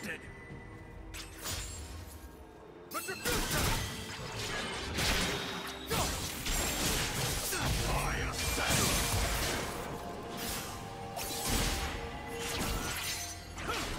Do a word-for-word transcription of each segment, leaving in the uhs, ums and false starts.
expected! Retribution! Fire saddle! First blood.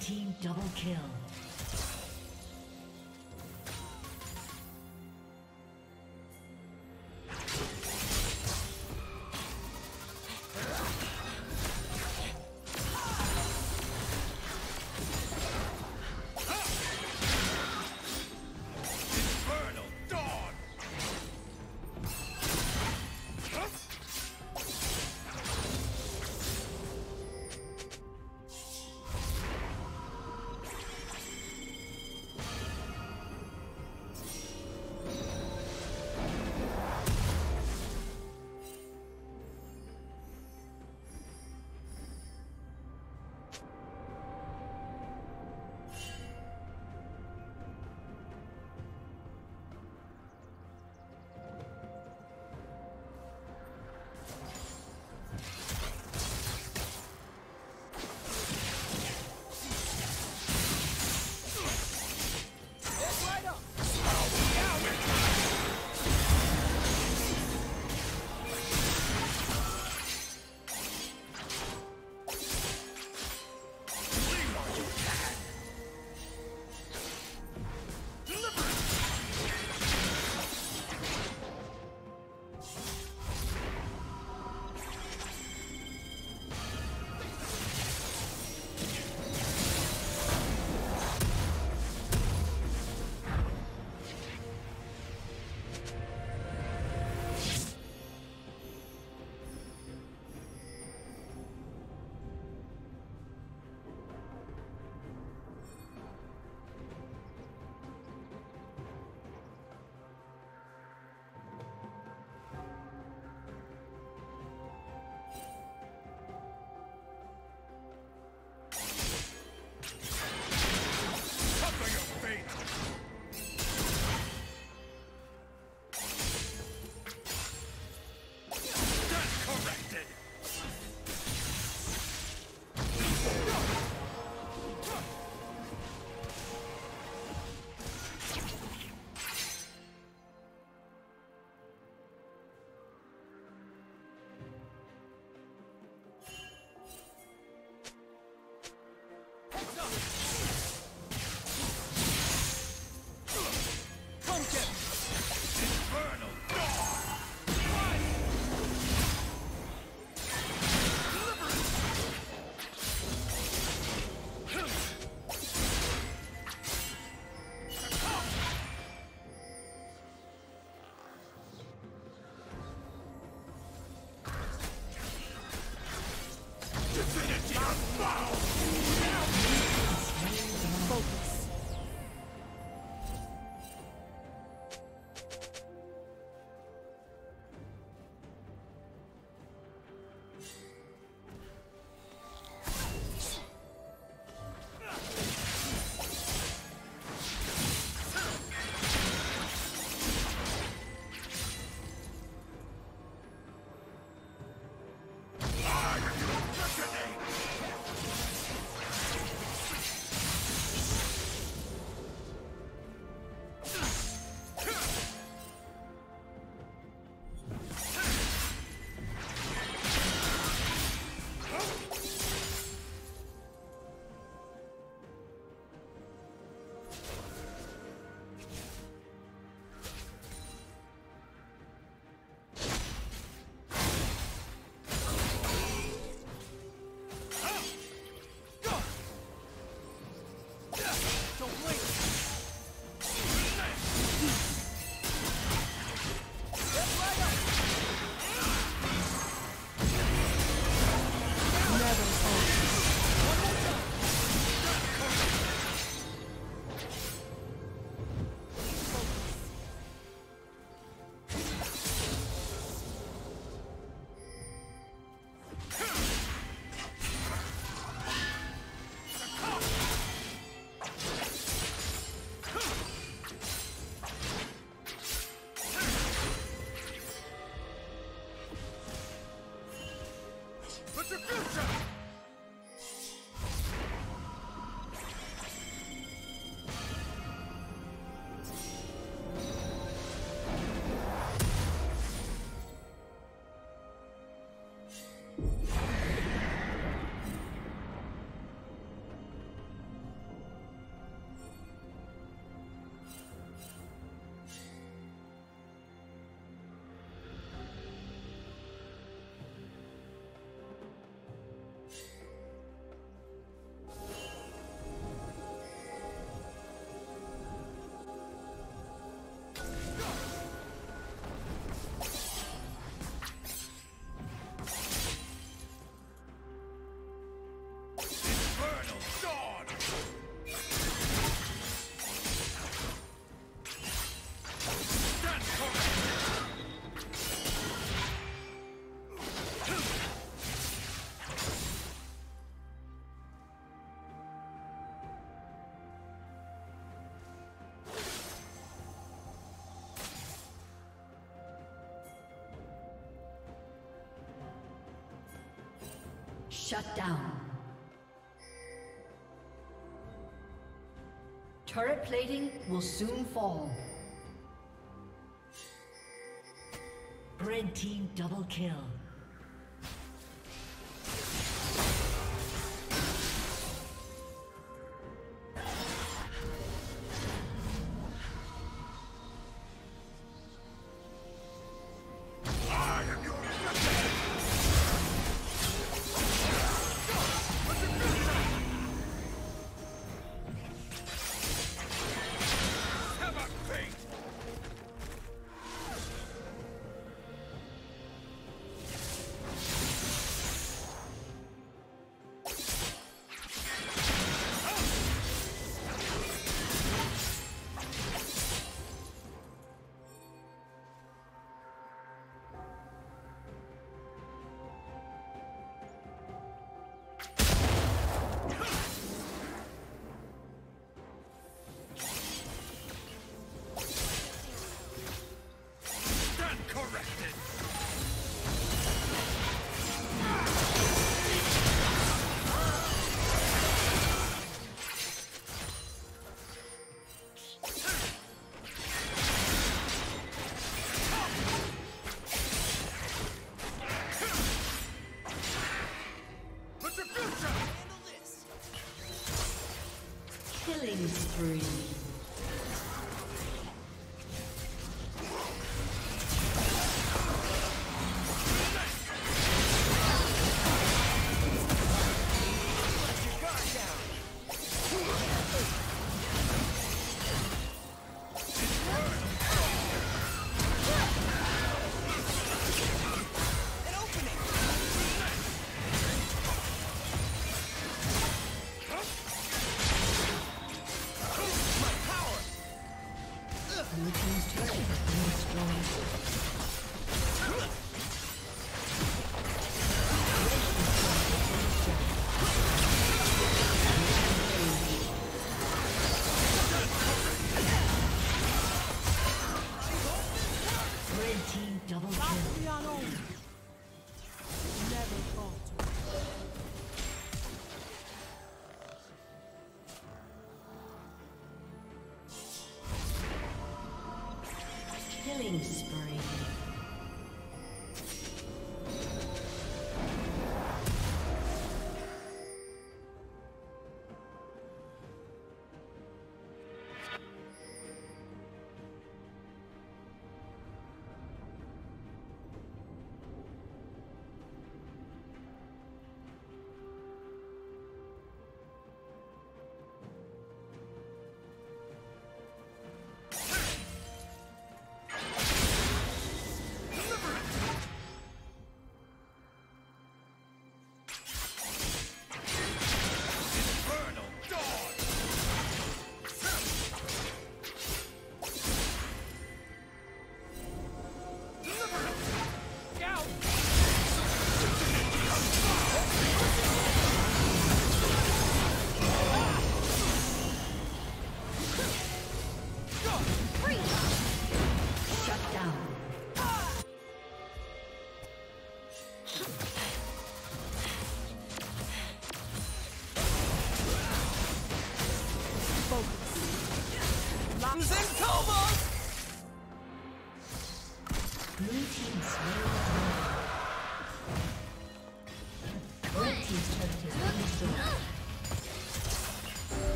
Team double kill. Shut down. Turret plating will soon fall. Red team double kill. Killing spree. Killing spree.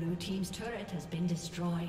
Blue team's turret has been destroyed.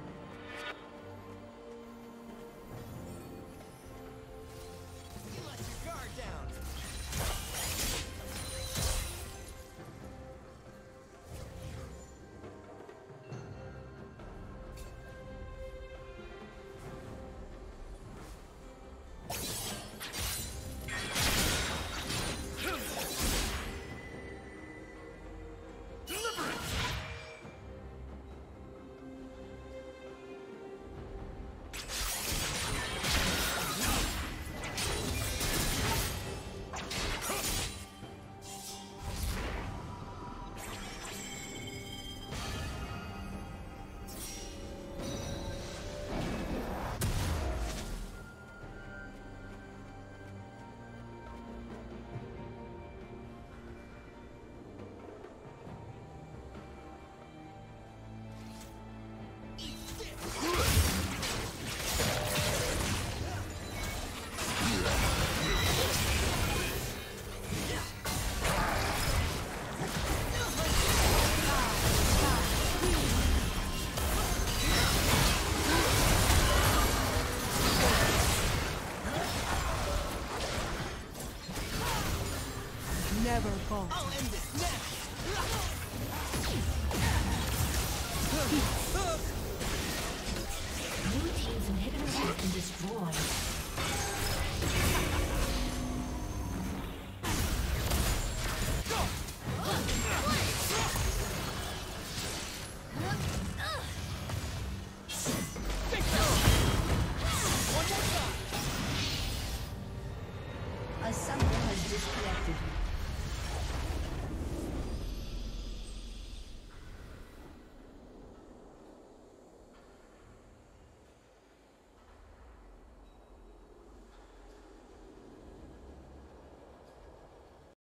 Never fall. I'll end this match. Blue team's inhibitors have been destroyed. A summoner has disconnected.